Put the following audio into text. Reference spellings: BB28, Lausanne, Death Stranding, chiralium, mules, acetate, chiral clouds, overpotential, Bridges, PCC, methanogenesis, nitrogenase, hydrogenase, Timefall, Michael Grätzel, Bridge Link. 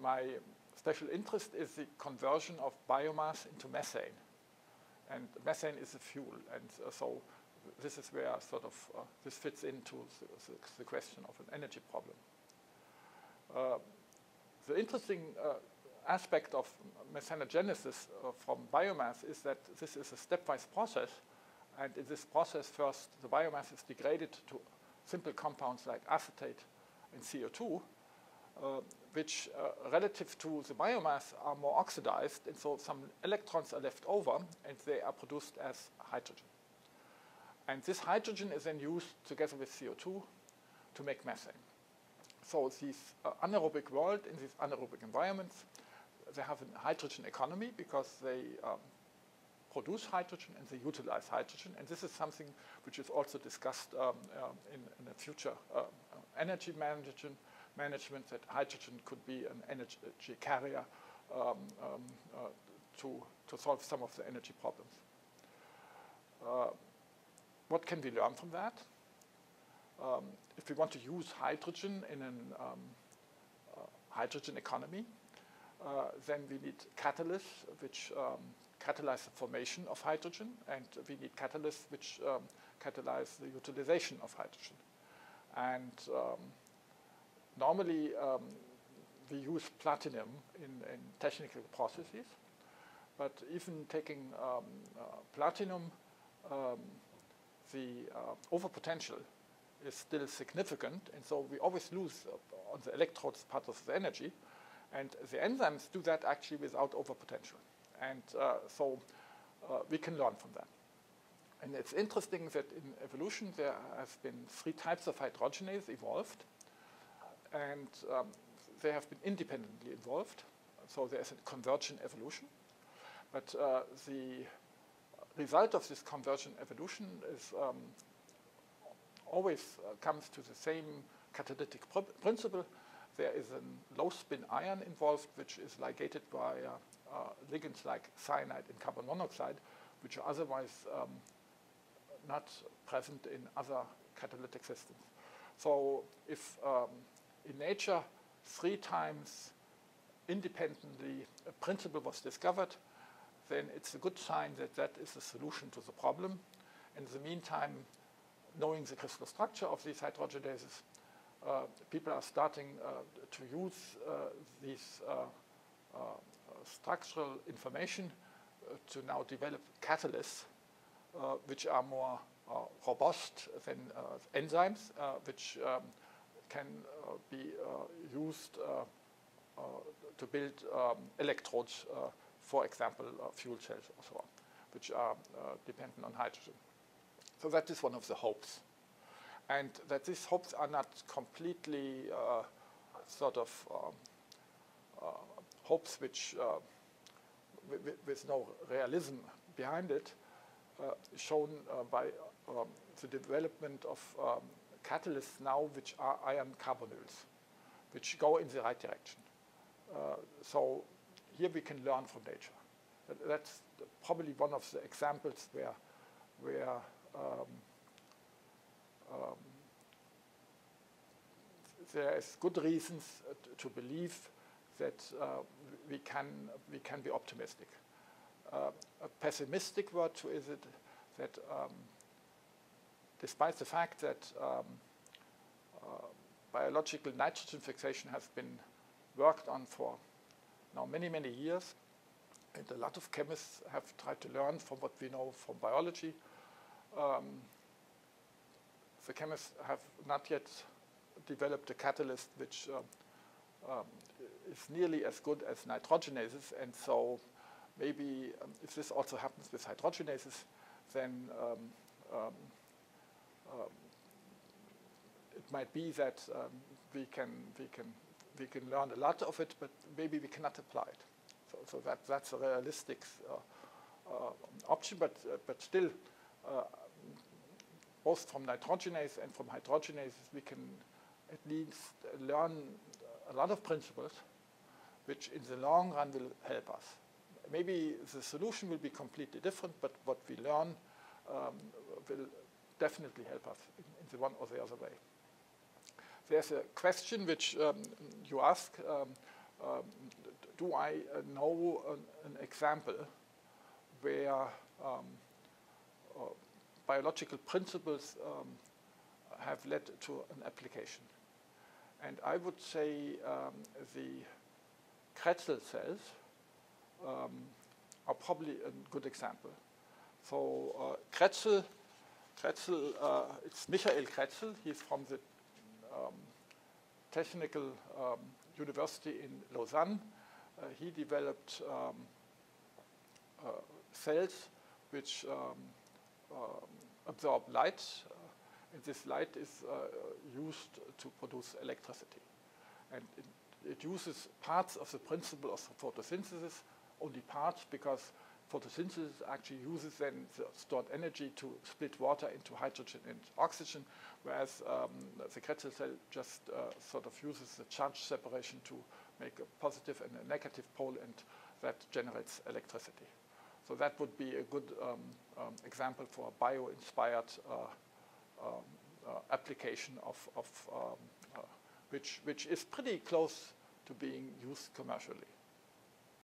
my special interest is the conversion of biomass into methane. And methane is a fuel, and so this is where sort of this fits into the question of an energy problem. The interesting aspect of methanogenesis from biomass is that this is a stepwise process, and in this process first the biomass is degraded to simple compounds like acetate and CO2, which relative to the biomass are more oxidized, and so some electrons are left over and they are produced as hydrogen. And this hydrogen is then used together with CO2 to make methane. So these anaerobic world, in these anaerobic environments, they have a hydrogen economy because they produce hydrogen and they utilize hydrogen. And this is something which is also discussed in a future energy management, that hydrogen could be an energy carrier to solve some of the energy problems. What can we learn from that? If we want to use hydrogen in an hydrogen economy, then we need catalysts which catalyze the formation of hydrogen, and we need catalysts which catalyze the utilization of hydrogen. And normally we use platinum in technical processes, but even taking platinum, the overpotential is still significant, and so we always lose on the electrodes part of the energy, and the enzymes do that actually without overpotential. And so we can learn from that. And it's interesting that in evolution there have been three types of hydrogenase evolved, and they have been independently evolved, so there's a convergent evolution, but the result of this convergent evolution is always comes to the same catalytic principle. There is a low-spin ion involved, which is ligated by ligands like cyanide and carbon monoxide, which are otherwise not present in other catalytic systems. So if in nature 3 times independently a principle was discovered, then it's a good sign that that is the solution to the problem. In the meantime, knowing the crystal structure of these hydrogenases, people are starting to use these structural information to now develop catalysts which are more robust than enzymes, which can be used to build electrodes, for example, fuel cells or so on, which are dependent on hydrogen. So that is one of the hopes. And that these hopes are not completely sort of hopes which, with no realism behind it, shown by the development of catalysts now which are iron carbonyls, which go in the right direction. So here we can learn from nature. That's probably one of the examples where there is good reasons to believe that we can be optimistic. A pessimistic word to is it that despite the fact that biological nitrogen fixation has been worked on for now many, many years, and a lot of chemists have tried to learn from what we know from biology, the chemists have not yet developed a catalyst which is nearly as good as nitrogenases. And so maybe if this also happens with hydrogenases, then it might be that we can learn a lot of it, but maybe we cannot apply it. So that's a realistic option, but still, both from nitrogenase and from hydrogenases, we can at least learn a lot of principles which in the long run will help us. Maybe the solution will be completely different, but what we learn will definitely help us in the one or the other way. There's a question which you ask, do I know an example where biological principles have led to an application? And I would say the Grätzel cells are probably a good example. So it's Michael Grätzel. He's from the Technical University in Lausanne. He developed cells which absorb light, and this light is used to produce electricity. And it uses parts of the principle of photosynthesis, only parts, because photosynthesis actually uses then the stored energy to split water into hydrogen and oxygen, whereas the Grätzel cell just sort of uses the charge separation to make a positive and a negative pole, and that generates electricity. So that would be a good example for a bio-inspired application of which is pretty close to being used commercially.